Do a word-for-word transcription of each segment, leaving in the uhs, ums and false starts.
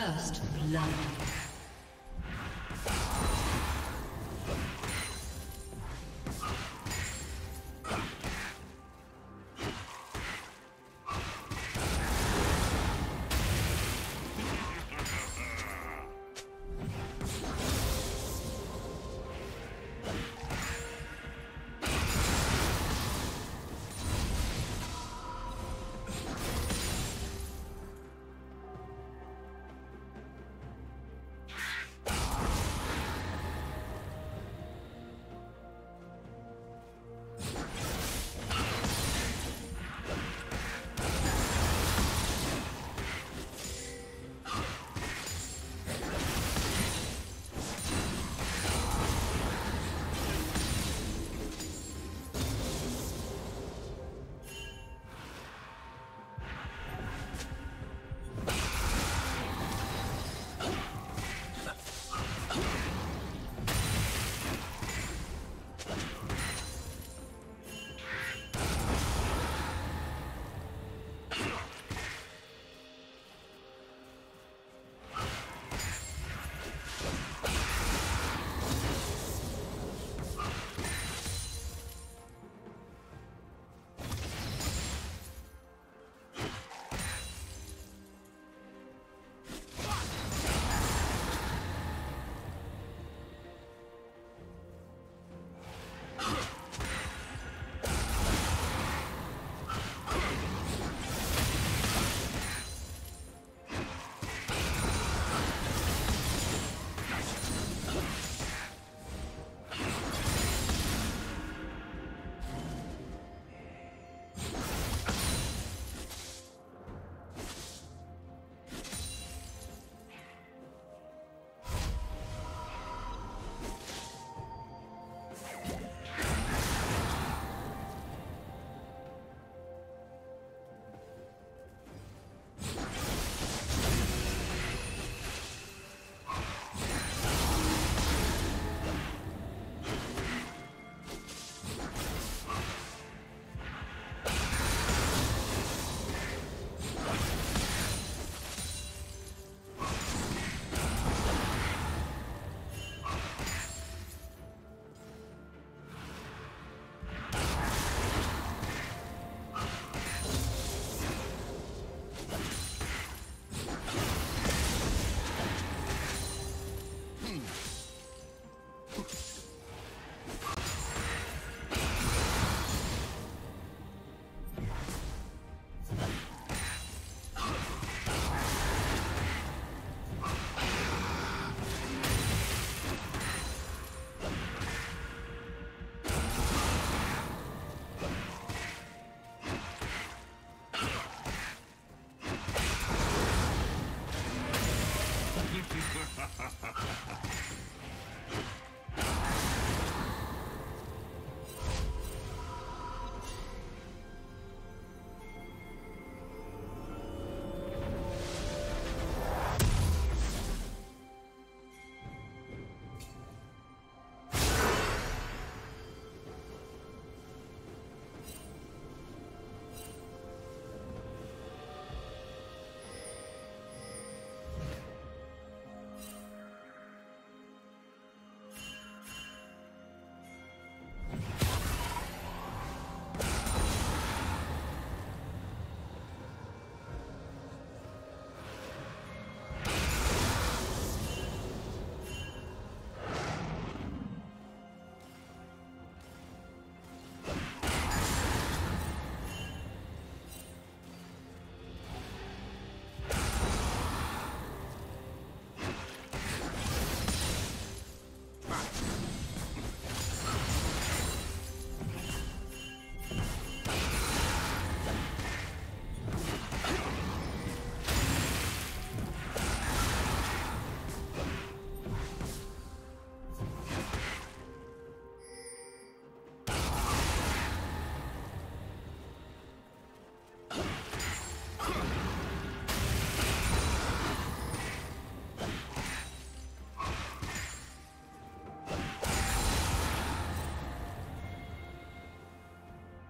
First blood.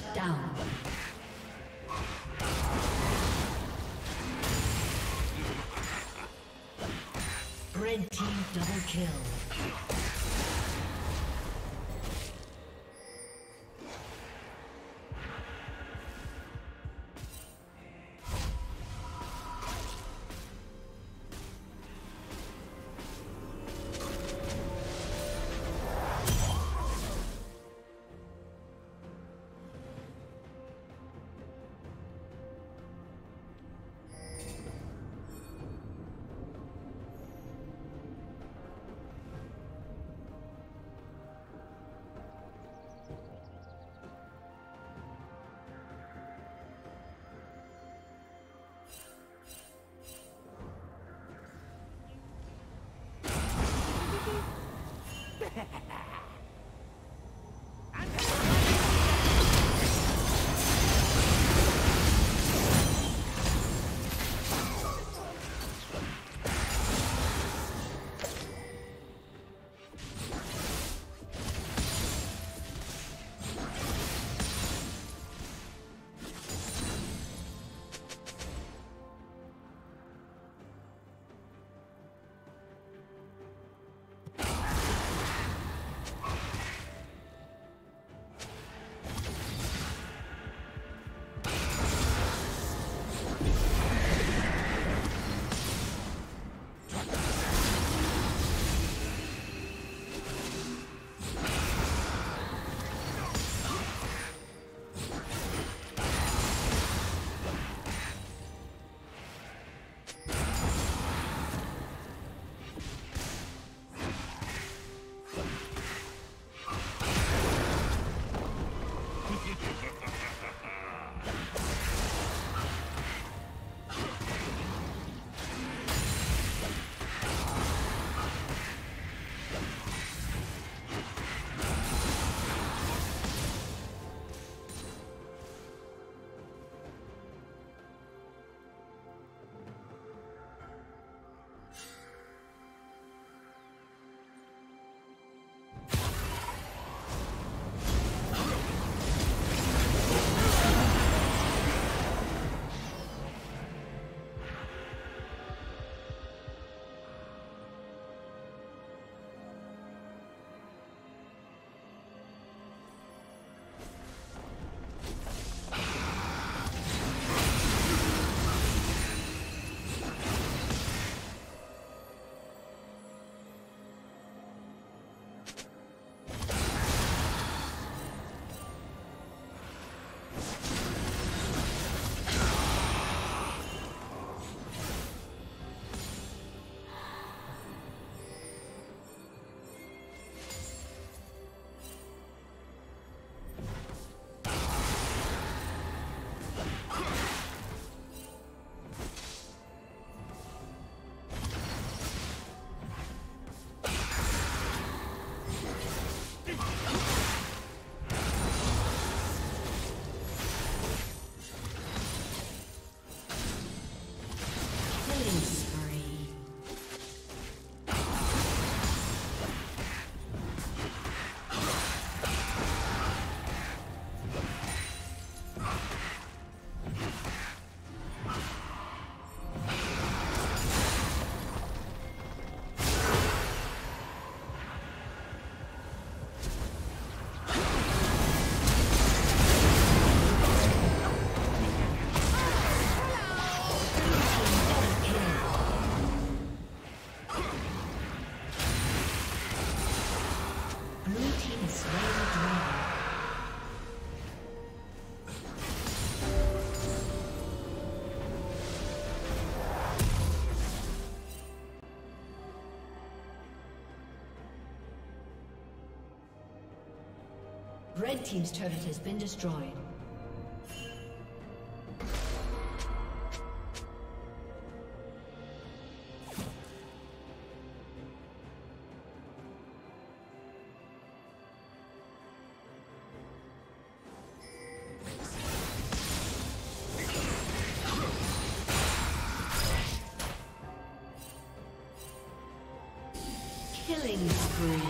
Shut down. Red team double kill. Red team's turret has been destroyed. Killing spree.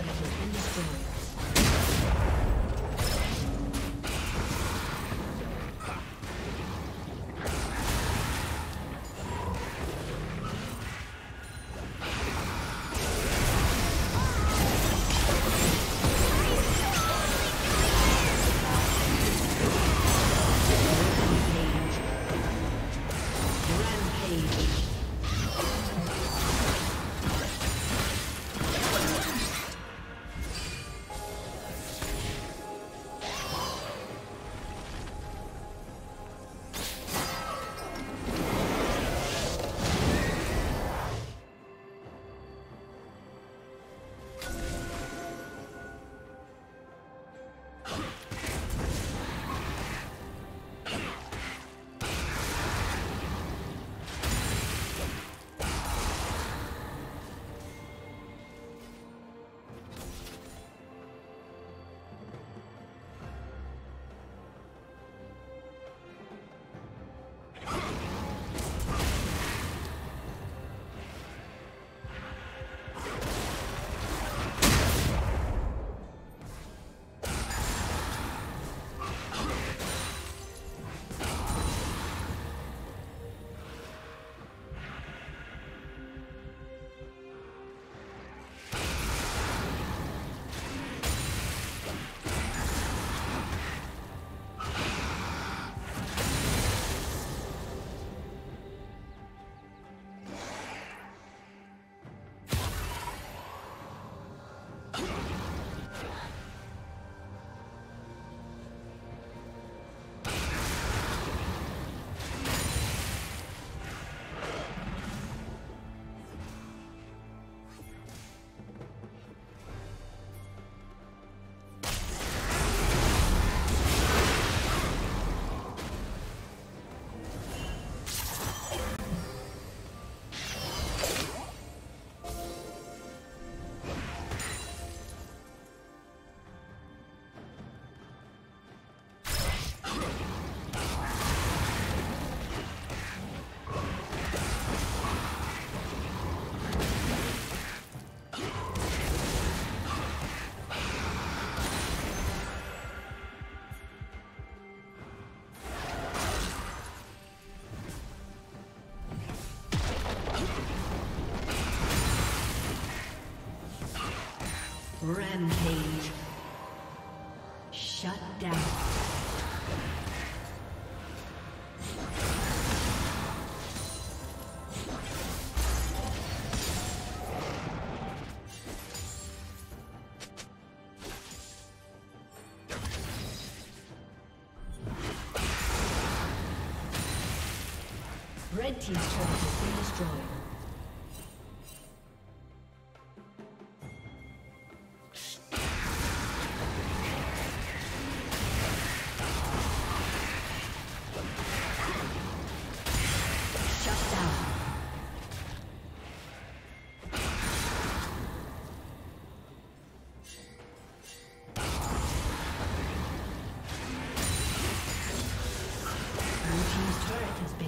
turret has been destroyed. Rampage. Shut down. Red team's turret has been destroyed.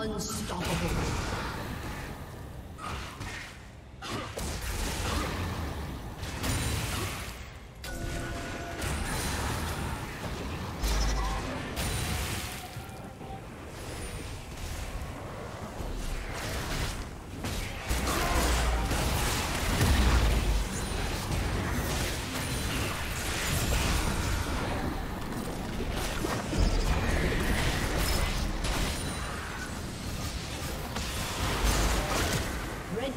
Unstoppable.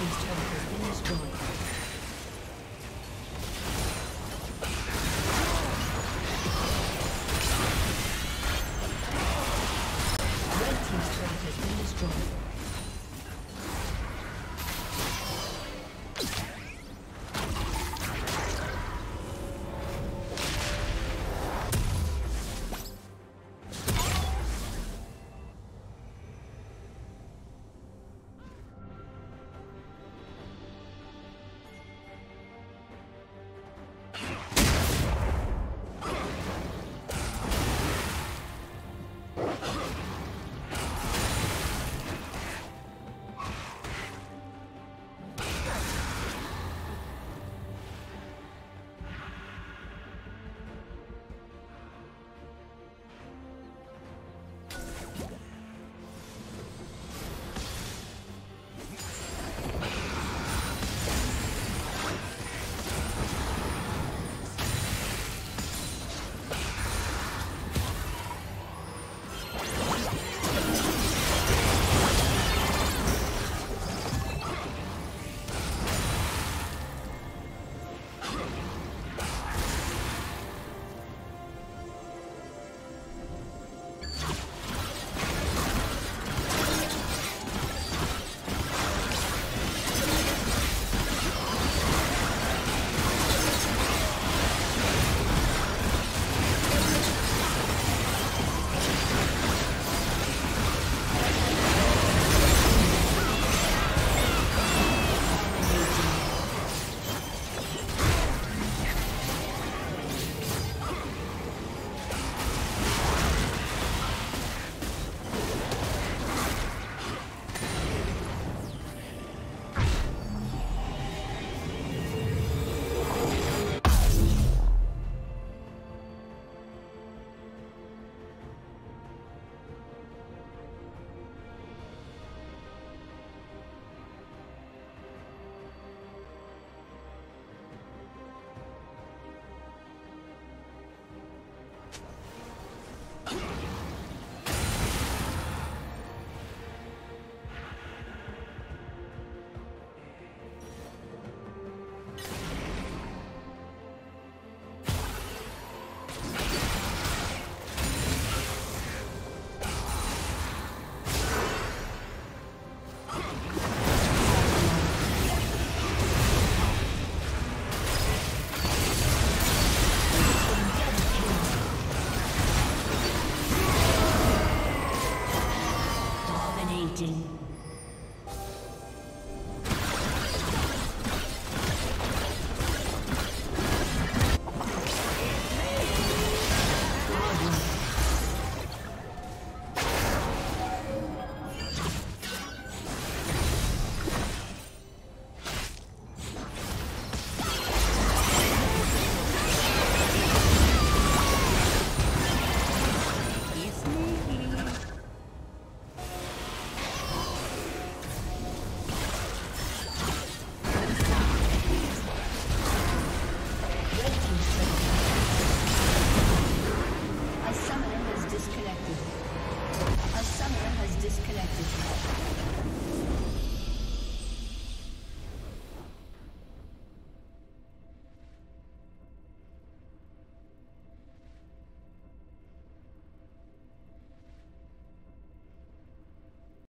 team's turret.